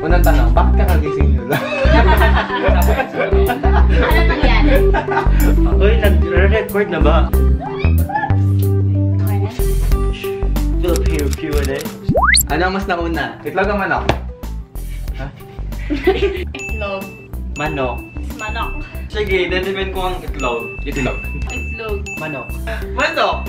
Unang tanong, bakit ka kagising nila? Ano nangyari? Uy, nag-record na ba? Q&A. Anong mas nauna? Itlog o manok? Ha? Itlog. Manok. Manok. Sige, deliverin ko ang itlog. Itlog. Itlog. Manok. Manok!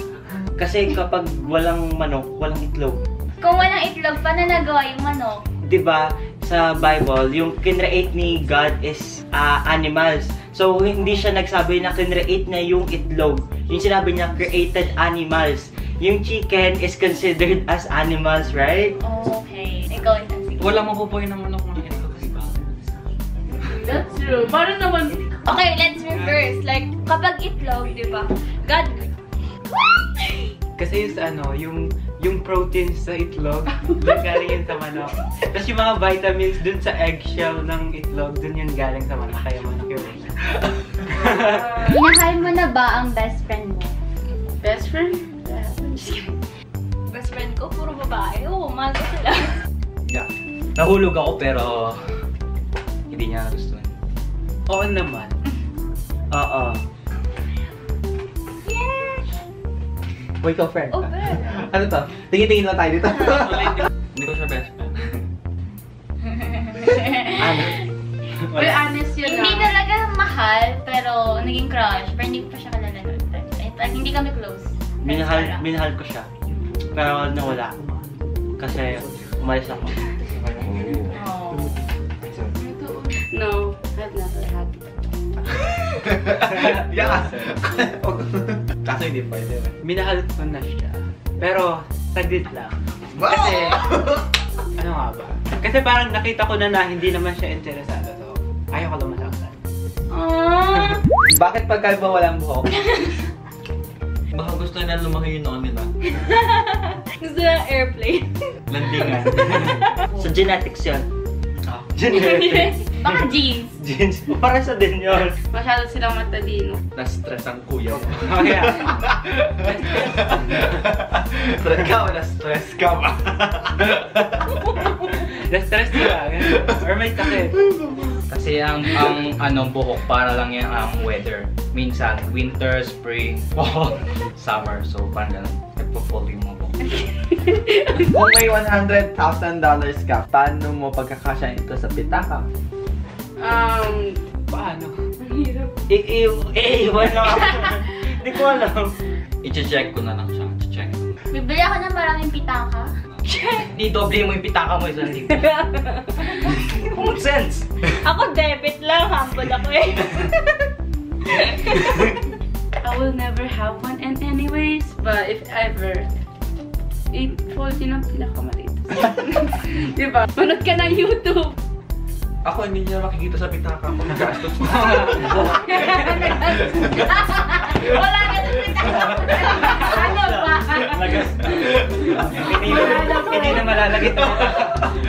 Kasi kapag walang manok, walang itlog. Kung walang itlog, paano nagawa yung manok? Diba, sa Bible, yung kinreate ni God is animals. So, hindi siya nagsabi na kinreate na yung itlog. Yung sinabi niya, created animals. Yung chicken is considered as animals, right? Okay. Ikaw, sige. Wala mapupoy ng manok mga ito kasi ba? That's true. Parang naman... Okay, let's reverse. Like, kapag itlog, di ba? God... Kasi yung ano, yung proteins sa itlog, doon galing yun sa manok. Tapos yung mga vitamins dun sa eggshell ng itlog, dun yun galing sa manok. Kaya manok yun. Minahal mo na ba ang best friend mo? Best friend? Best friend ko, puro babae. Oo, mahal ko sila. Yeah. Nahulog ako pero hindi niya gustuhan. Oo naman. Oo. Yes! Wait, ikaw friend. Oh, friend. Ano to? Tingin-tingin lang tayo dito. Hindi ko siya best friend. We're honest yun lang. Hindi talaga mahal, pero naging crush. Pero hindi ko pa siya kalala nun. Hindi kami close. Minahal ko siya. Pero nawala. Kasi umalis ako. Oh. No. I've never had it. Yeah. Kaso hindi pwede. Minahal ko na siya. Pero saglit lang. Kasi, ano nga ba? Kasi parang nakita ko na hindi naman siya interesado. So, ayaw ko lang masaktan. Bakit pagkalba walang buhok? Baka gusto na lumaki yung noon nila. Gusto na airplane. Landingan. So, genetics yun. Oh, genetics. Baka genes. Genes. Para sa din yun. Masyado silang matadino. Na-stress ang kuya. Kaya. Na-stress ka o na-stress ka ba? Na-stress ka ba? Or may sakit? Kasi ang anong buhok, para lang yan ang weather. Minsan, winter, spring, fall, summer. So, parang ganun. Nagpo-fall yung mga buhok. Kung may $100,000 ka, paano mo pagkakasya ito sa pitaka? Paano? Ang hirap. Iiwan lang ako. Hindi ko alam. I-check ko na lang siya. I-check ko na. Bibili ako ng maraming pitaka. I-doble mo yung pitaka mo isang libo. Common sense! Ako debit lang, humble ako eh. I will never have one and anyways, but if ever, 840 na pinakamaliit. Diba? Manot ka ng YouTube! Ako hindi niya makikita sa pitaka kung nag-astos mo. Wala ka sa pitaka! Ano ba? Hindi na malalagit mo.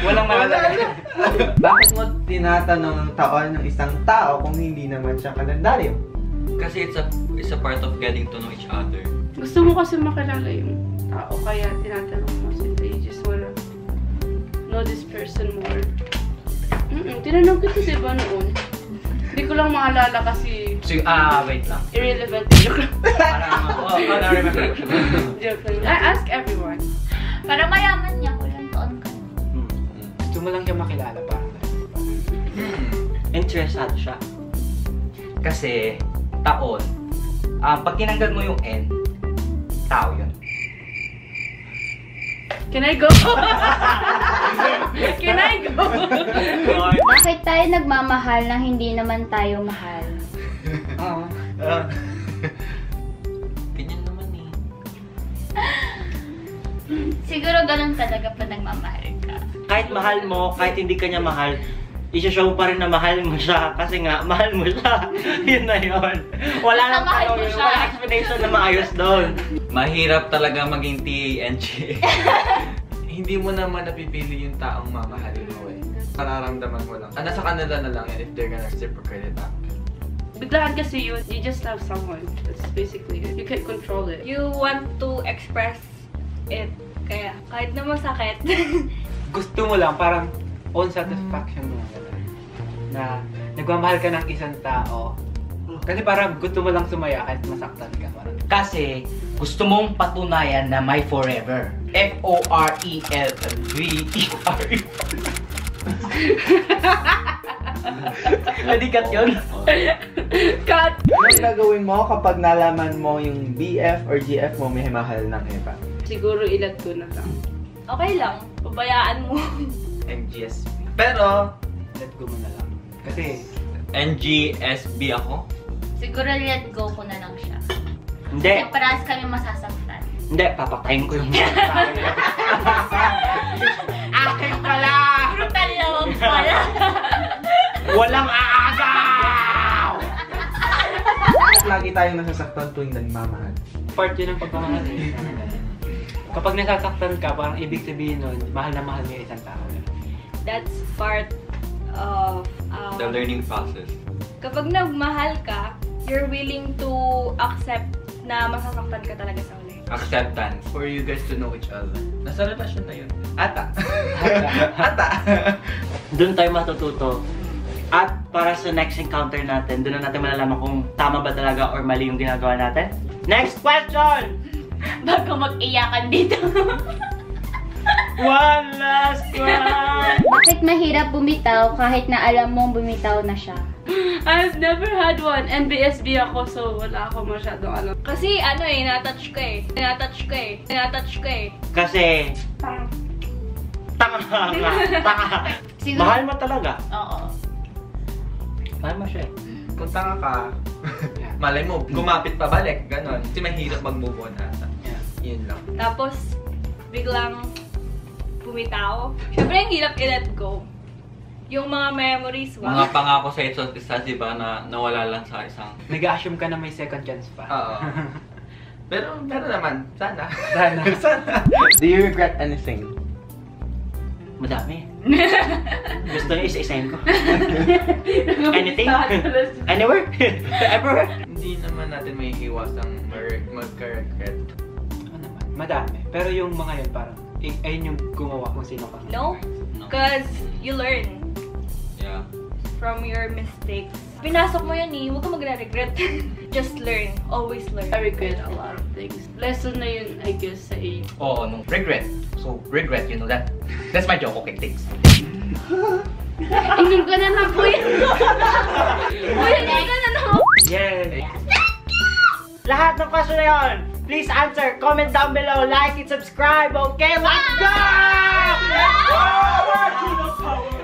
Walang malalagit. Bakit mo tinatanong ang taon ng isang tao kung hindi naman siya kalendaryo? Kasi it's a part of getting to know each other. Gusto mo kasi makilala yung tao, kaya tinatanong mo sila. You just wanna know this person more. Tinanong ko ito, diba, noon? Hindi ko lang maalala kasi... wait lang. Irrelevant. Joke lang. Parang, joke lang. I ask everyone. Para mayaman niya ko lang toon ka. Gusto mo lang siya makilala, parang. Interesado siya. Kasi, taon, pag tinanggal mo yung N, tao yun. Can I go? Can I go? Bakit tayo nagmamahal nang hindi naman tayo mahal? Oo. Ganyan naman eh. Siguro ganun talaga pa nagmamahal ka. Kahit mahal mo, kahit hindi ka niya mahal, isa-show pa rin na mahal mo siya. Kasi nga, mahal mo siya. Yun na yun. Wala nang tanong, wala explanation na maayos doon. Mahirap talaga maging TA and GA. Hindi mo naman napipili yung taong mamahalin mo eh. Pararamdaman mo lang. Nasa kanila na lang yan if they're gonna reciprocate it back. Biglaan kasi yun. You just love someone. That's basically it. You can't control it. You want to express it. Kaya kahit na masakit. Gusto mo lang. Parang own satisfaction mo na nagmamahal ka ng isang tao. Kasi parang gusto mo lang sumaya kahit masaktan ka. Parang. Kasi gusto mong patunayan na may forever. F-O-R-E-L-V-E-R-E. Hindi cut yun? Cut! Anong nagawin mo kapag nalaman mo yung BF or GF mo may mahal ng iba? Siguro ilat ko na lang. Okay lang. Pabayaan mo. NGSB. Pero, let go mo na lang. Kasi, NGSB ako? Siguro let go ko na lang siya. Hindi. Kasi parehas kami masasaktan. Hindi, papatayin ko yung mga tayo. Akin pala! Brutal naman pala! Walang aagaw! Lagi tayong nasasaktan tuwing nagmamahal. Part yun ang pagmamahal. Kapag nasasaktan ka, parang ibig sabihin nun, mahal na mahal niya isang tao. That's part of... the learning process. Kapag nagmahal ka, you're willing to accept na masasaktan ka talaga sa uli. Acceptance. For you guys to know each other. Nasa relasyon na yun. Ata. Ata. Doon tayo matututo. At para sa next encounter natin, doon na natin malalaman kung tama ba talaga or mali yung ginagawa natin. Next question! Bago mag-iyakan dito. One last one! Bakit mahirap bumitaw kahit na alam mong bumitaw na siya? I've never had one. NBSB ako, so wala ako masyadong alam. Kasi ano eh, natouch ka eh. Natouch ka eh. Natouch ka eh. Kasi... Tanga. Tanga. Tanga. Siguro... Mahal mo talaga? Oo. Mahal mo siya eh. Kung tanga ka, malay mo, gumapit pabalik. Ganon. Kasi mahirap mag-move on ata. Yeah. Yun lang. Tapos, biglang bumitaw. Siyempre, ang hirap i-let go. Yung mga memories mo. Mga pangako sa isa't isa, diba, na nawala lang sa isang... Nag-assume ka na may second chance pa. Oo. Pero, naman, sana. Sana. Sana. Do you regret anything? Madami. Gusto nyo isa-isayin ko. Anything? Anywhere? Ever? Hindi naman natin may iwasang magka-regret. Ano naman? Madami. Pero yung mga yun, parang, ayun yung gumawa kung sino ka. No? Because you learn. Yeah. From your mistakes. Pinasok mo yun eh, huwag ka magre-regret. Just learn. Always learn. I regret a lot of things. Lesson na yun, I guess, sa A. Oo, no. Regret. So, regret, you know that. That's my joke, okay, thanks. Ingin ko na lang po yun. Ingin ko na lang. Yay! Thank you! Lahat ng question na yun, please answer, comment down below, like and subscribe, okay? Let's go! Let's go! Let's go!